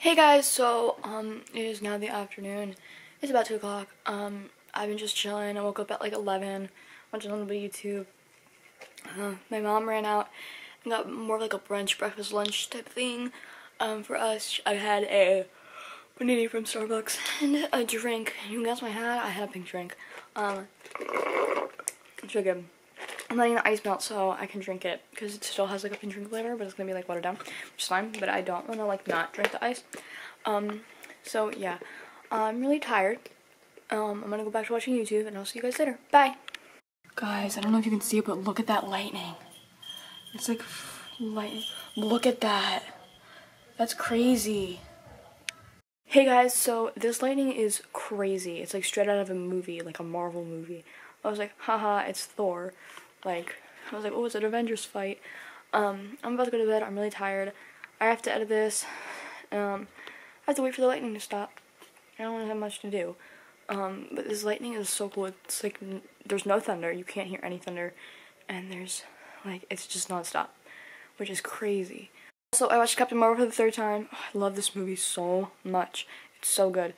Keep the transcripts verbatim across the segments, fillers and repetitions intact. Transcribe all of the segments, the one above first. Hey guys, so um, it is now the afternoon. It's about two o'clock. Um, I've been just chilling. I woke up at like eleven, watching a little bit of YouTube. Uh, my mom ran out and got more of like a brunch, breakfast, lunch type thing um, for us. I had a panini from Starbucks and a drink. You can guess what I had? I had a pink drink. Um, it's really good. I'm letting the ice melt so I can drink it because it still has like a pink drink flavor, but it's gonna be like watered down, which is fine. But I don't want to like not drink the ice. Um, so yeah, I'm really tired. Um, I'm gonna go back to watching YouTube, and I'll see you guys later. Bye, guys. I don't know if you can see it, but look at that lightning. It's like lightning. Look at that. That's crazy. Hey guys, so this lightning is crazy. It's like straight out of a movie, like a Marvel movie. I was like, haha, it's Thor. Like, I was like, oh, it's an Avengers fight. Um, I'm about to go to bed. I'm really tired. I have to edit this. Um, I have to wait for the lightning to stop. I don't really have much to do. Um, but this lightning is so cool. It's like, n there's no thunder. You can't hear any thunder. And there's, like, it's just nonstop, which is crazy. Also, I watched Captain Marvel for the third time. Oh, I love this movie so much. It's so good.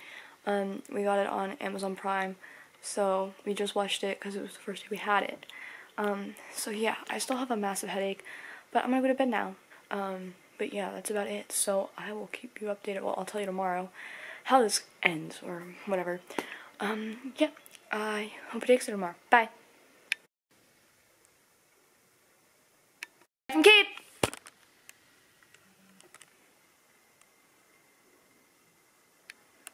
Um, we got it on Amazon Prime. So, we just watched it because it was the first day we had it. Um, so yeah, I still have a massive headache, but I'm gonna go to bed now. Um, but yeah, that's about it. So I will keep you updated. Well, I'll tell you tomorrow how this ends or whatever. Um, yeah, I hope it takes you tomorrow. Bye. I'm Kate.